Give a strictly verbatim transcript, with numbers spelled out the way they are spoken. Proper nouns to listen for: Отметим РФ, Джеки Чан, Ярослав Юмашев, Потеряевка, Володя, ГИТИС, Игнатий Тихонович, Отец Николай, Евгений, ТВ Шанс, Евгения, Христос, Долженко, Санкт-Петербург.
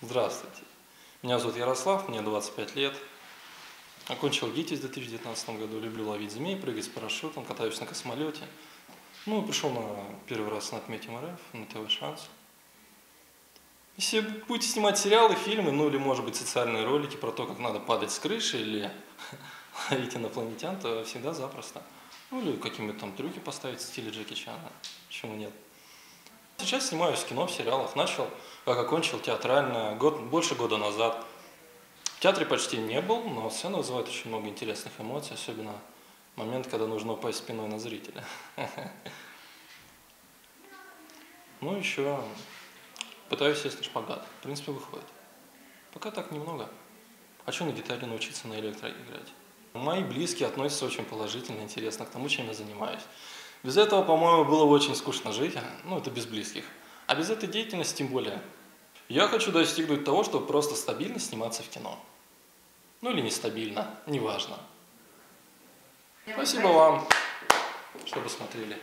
Здравствуйте, меня зовут Ярослав, мне двадцать пять лет. Окончил ГИТИС в две тысячи девятнадцатом году, люблю ловить змей, прыгать с парашютом, катаюсь на космолете. Ну, пришел на первый раз на «Отметим РФ», на ТВ Шанс. Если будете снимать сериалы, фильмы, ну или, может быть, социальные ролики про то, как надо падать с крыши или ловить инопланетян, то всегда запросто. Ну или какие-нибудь там трюки поставить в стиле Джеки Чана, почему нет. Сейчас снимаюсь в кино, в сериалах. Начал, как окончил театрально, год, больше года назад. В театре почти не был, но сцена вызывает очень много интересных эмоций, особенно момент, когда нужно упасть спиной на зрителя. Ну еще пытаюсь сесть на шпагат. В принципе, выходит. Пока так немного. Хочу на гитаре научиться, на электро играть. Мои близкие относятся очень положительно, интересно к тому, чем я занимаюсь. Без этого, по-моему, было бы очень скучно жить, ну это без близких. А без этой деятельности тем более. Я хочу достигнуть того, чтобы просто стабильно сниматься в кино. Ну или нестабильно, неважно. Спасибо вам, что посмотрели.